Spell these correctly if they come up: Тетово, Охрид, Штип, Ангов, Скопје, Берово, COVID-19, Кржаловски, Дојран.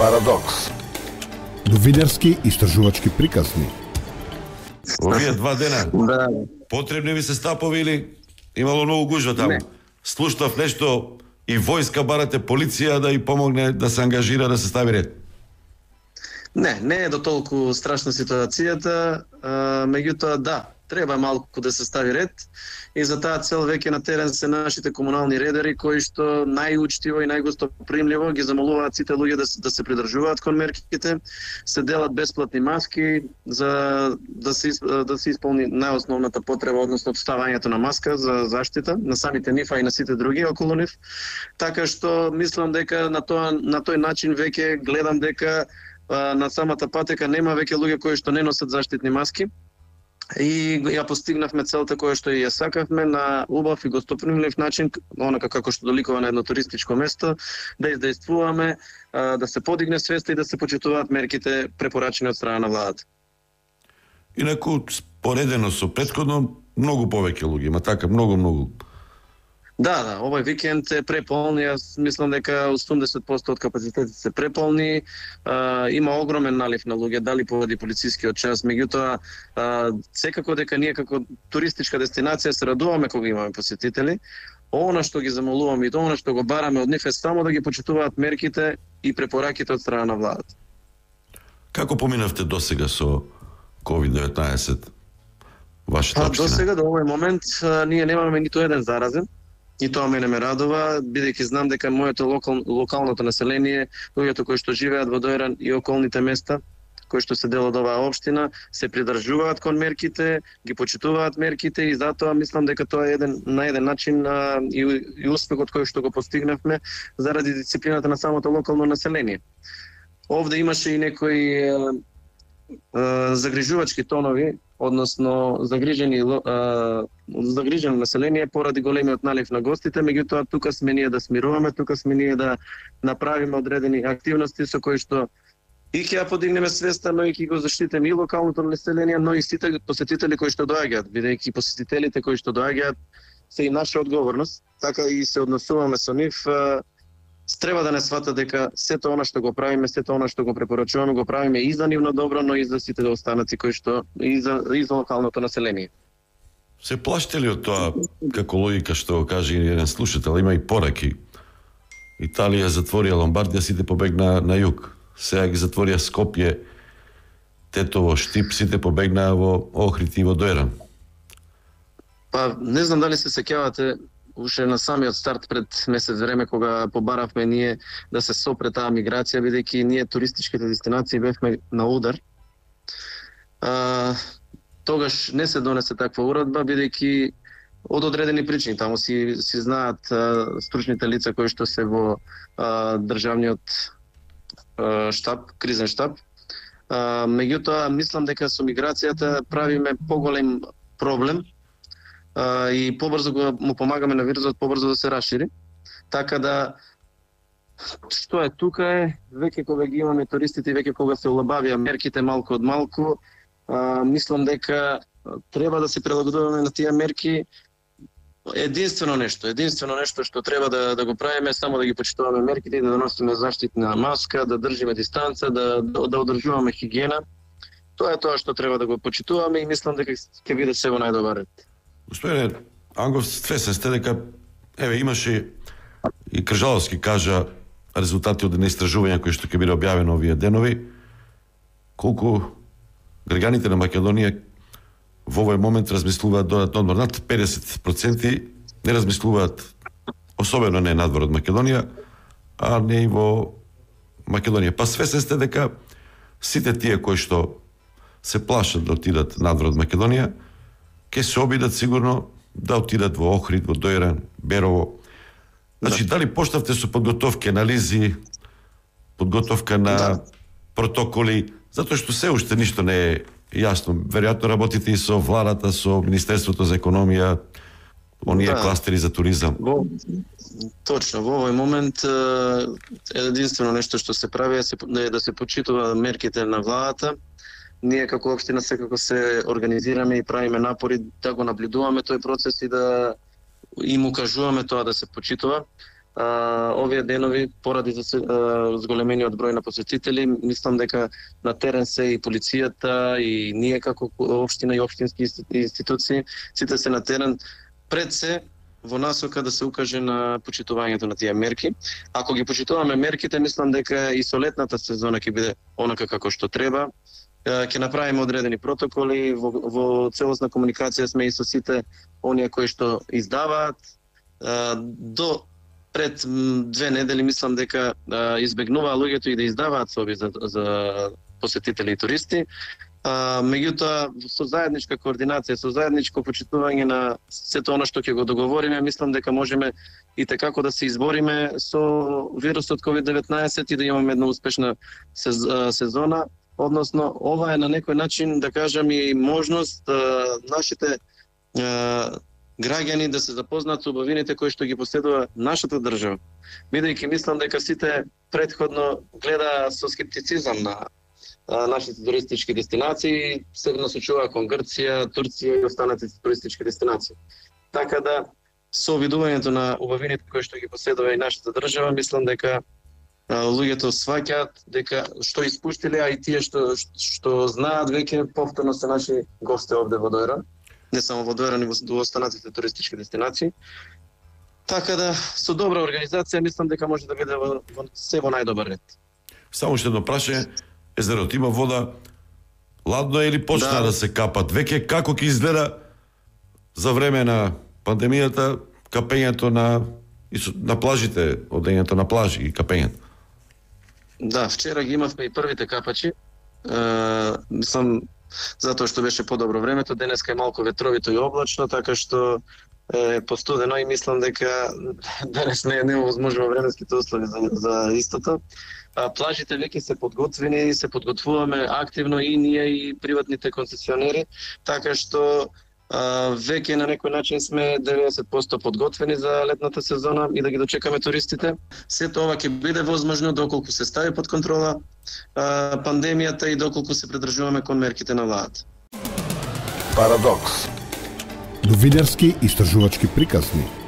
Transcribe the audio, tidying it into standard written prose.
Парадокс. Довидерски истражувачки приказни. Овие два дена да. Потребни ви се стапови или имало многу гужва таму? Не. Слушнав нешто и војска барате полиција да и помогне да се ангажира да се стави ред. Не, не е до толку страшна ситуацијата, меѓутоа да, треба малку да се стави ред и за таа цел веќе на терен се нашите комунални редери кои што најучтиво и најгостопримливо ги замолуваат сите луѓе да се придржуваат кон мерките, се делат бесплатни маски за да се исполни најосновната потреба, односно ставањето на маска за заштита на самите нив и на сите други околу нив. Така што мислам дека на тој начин веќе гледам дека на самата патека нема веќе луѓе кои што не носат заштитни маски и ја постигнавме целта која што ја сакавме на убав и гостопримлив начин, онака како што доликува на едно туристичко место, да издействуваме, да се подигне свеста и да се почитуваат мерките препорачени од страна на владата. Инаку споредено со претходно многу повеќе луѓе, има така многу. Да, овој викенд е преполн, јас мислам дека 80% од капацитетите се преполни, има огромен налив на луѓе, дали поради полицискиот час, меѓутоа секако дека ние како туристичка дестинација се радуваме кога имаме посетители. Она што ги замолуваме и она што го бараме од нив е само да ги почитуваат мерките и препораките од страна на владата. Како поминавте досега со COVID-19? Вашата општина? Досега до овој момент ние немаме ниту еден заразен. И тоа мене ме радува, бидејќи знам дека моето локалното население, луѓето кои што живеат во Дојран и околните места, кои што се дел од оваа општина, се придржуваат кон мерките, ги почитуваат мерките и затоа мислам дека тоа е на еден начин и успехот кој што го постигнавме заради дисциплината на самото локално население. Овде имаше и некои загрижувачки тонови, односно загрижено население поради големиот налив на гостите, меѓутоа тука сме ние да смируваме, тука сме ние да направиме одредени активности со кои што и ќе ја подигнеме свеста, но и ќе го заштитиме и локалното население, но и сите посетители кои што доаѓаат, бидејќи посетителите кои што доаѓаат се и наша одговорност, така и се односуваме со нив. Треба да не сватат дека сето она што го правиме, сето она што го препорачуваме, го правиме и за нивно добро, но и за сите останати кои што и за локалното население. Се плашите ли од тоа, како логика што каже и еден слушател, има и пораки. Италија затворија Ломбардија, сите побегнаа на југ. Сега ги затворија Скопје, Тетово, Штип, сите побегнаа во Охрид и во Дојран. Па не знам дали се сеќавате уште на самиот старт пред месец време кога побаравме ние да се сопре таа миграција, бидејќи ние туристичките дестинации бевме на удар. Тогаш не се донесе таква уредба, бидејќи од одредени причини, таму си знаат стручните лица кои што се во државниот штаб, кризен штаб. Меѓутоа мислам дека со миграцијата правиме поголем проблем и побрзо му помагаме на вирусот побрзо да се расшири. Така да што е тука е веќе кога ги имаме туристите, веќе кога се улабавија мерките малку од малку, мислам дека треба да се прилагодуваме на тие мерки. Единствено нешто што треба да го правиме е само да ги почитуваме мерките и да носиме заштитна маска, да држиме дистанца, да одржуваме хигиена. Тоа е тоа што треба да го почитуваме и мислам дека ќе биде се во најдобар ред. Господине Ангов, свесен сте дека имаше и Кржаловски кажа резултати од неистражување кои што ќе биде објавено овие денови, колку граѓаните на Македонија во овој момент размислуваат додатно одмор. Над 50% не размислуваат, особено не надвор од Македонија, а не и во Македонија. Па свесен сте дека сите тие кои што се плашат да отидат надвор од Македонија, ќе се обидат сигурно да отидат во Охрид, во Дојран, Берово. Значи, дали почнавте со подготовки, анализи, подготовка на протоколи, затоа што се уште ништо не е јасно. Веројатно работите и со владата, со Министерството за економија, оние кластери за туризам. Точно, во овој момент единствено нешто што се прави е да се почитува мерките на владата. Ние како општина секако се организираме и правиме напори да го наблюдуваме тој процес и да им укажуваме тоа да се почитува. овие денови, поради зголемениот број на посетители, мислам дека на терен се и полицијата, и ние како општина и општински институции, сите се на терен пред се во насока да се укаже на почитувањето на тие мерки. Ако ги почитуваме мерките, мислам дека и солетната сезона ќе биде онака како што треба. Ќе направиме одредени протоколи, во целосна комуникација сме и со сите оние кои што издаваат. До пред 2 недели мислам дека избегнуваа луѓето и да издаваат соби за посетители и туристи. Меѓутоа, со заедничка координација, со заедничко почитување на сето она што ќе го договориме, мислам дека можеме и како да се избориме со вирусот COVID-19 и да имаме една успешна сезона. Односно, ова е на некој начин, да кажам, и можност нашите граѓани да се запознаат со убавините кои што ги поседува нашата држава. Бидејќи мислам дека сите претходно гледа со скептицизам на нашите туристички дестинации, се насочува кон Грција, Турција и останати туристички дестинации. Така да, со обидувањето на убавините кои што ги поседува и нашата држава, мислам дека луѓето сваќаат дека што испуштиле, а и тие што знаат веќе повторно се наши гости овде во Дојран, не само во Дојран, и во останатите туристички дестинации. Така да, со добра организација, мислам дека може да биде се во најдобар ред. Само што едно прашање, езерот има вода, ладно е или почна да се капат? Веќе како ќе изгледа за време на пандемијата капењето на плажите, одењето на плажи и капењето? Да, вчера ги имавме и првите капачи. Мислам, затоа што беше подобро времето, денеска е малку ветровито и облачно, така што е постудено и мислам дека денес не е невозможно временските услови за истото. Плажите веќе се подготвени и се подготвуваме активно и ние и приватните концесионери, така што веќе на некој начин сме 90% подготвени за летната сезона и да ги дочекаме туристите. Сето ова ќе биде возможно доколку се стави под контрола пандемијата и доколку се придржуваме кон мерките на владата. Парадокс. Довидерски истражувачки приказни.